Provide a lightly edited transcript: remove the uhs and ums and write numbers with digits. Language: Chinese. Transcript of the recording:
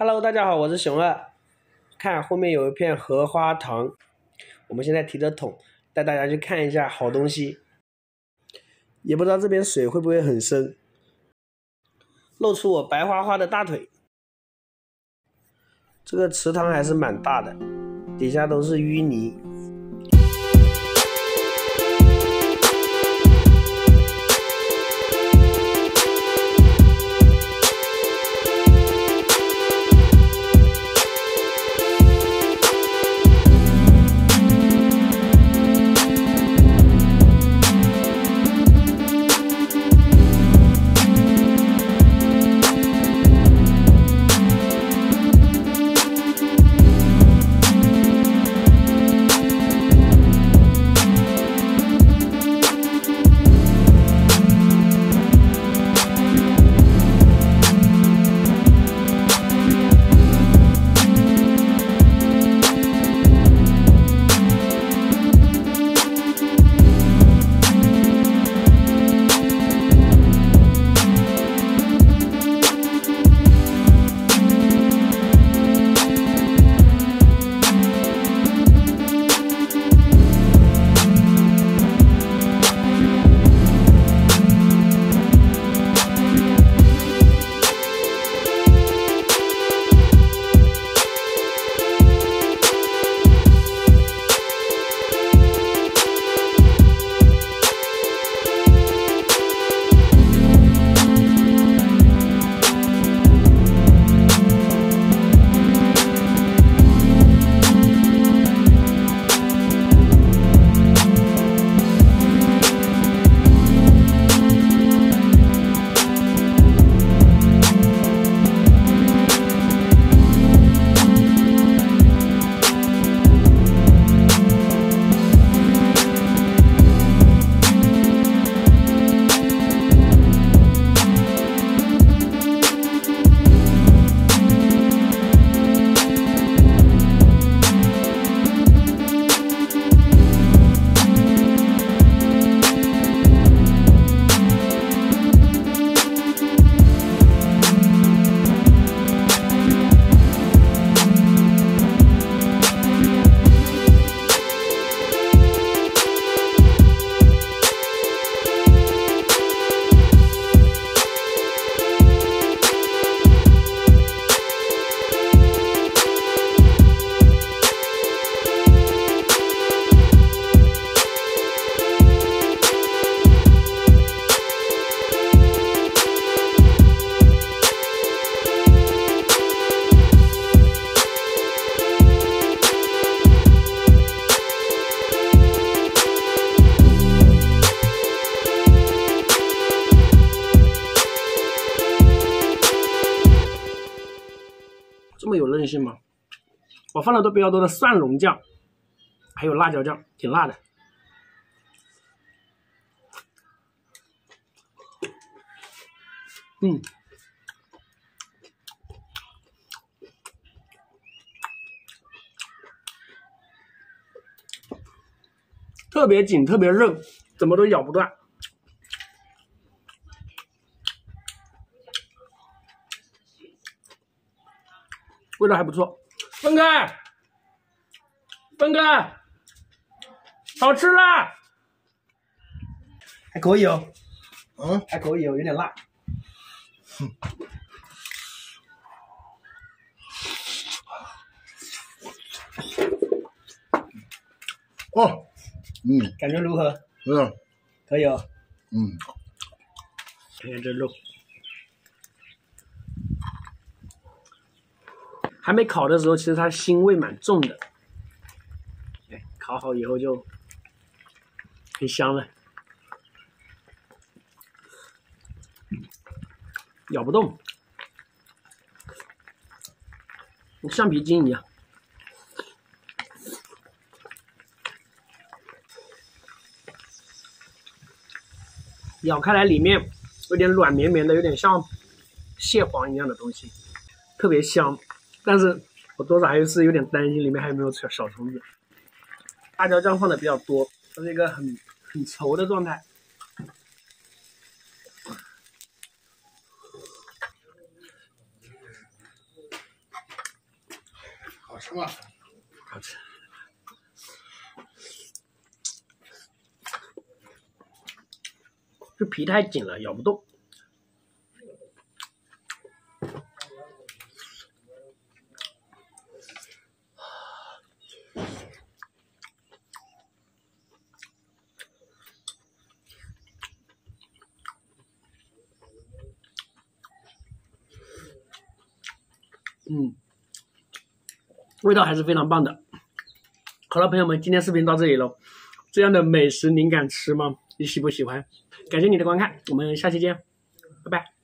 Hello， 大家好，我是熊二。看后面有一片荷花塘，我们现在提着桶带大家去看一下好东西。也不知道这边水会不会很深，露出我白花花的大腿。这个池塘还是蛮大的，底下都是淤泥。 这么有韧性吗？我放了都比较多的蒜蓉酱，还有辣椒酱，挺辣的。特别紧，特别韧，怎么都咬不断。 味道还不错，分开，分开，好吃啦，还可以哦，还可以哦，有点辣，感觉如何？可以哦，看看这肉。 还没烤的时候，其实它腥味蛮重的。烤好以后就很香了，咬不动，跟橡皮筋一样。咬开来，里面有点软绵绵的，有点像蟹黄一样的东西，特别香。 但是我多少还是有点担心里面还有没有小虫子。辣椒酱放的比较多，它是一个很稠的状态。吃吧，好吃。这皮太紧了，咬不动。 味道还是非常棒的。好了，朋友们，今天视频到这里喽。这样的美食您敢吃吗？你喜不喜欢？感谢你的观看，我们下期见，拜拜。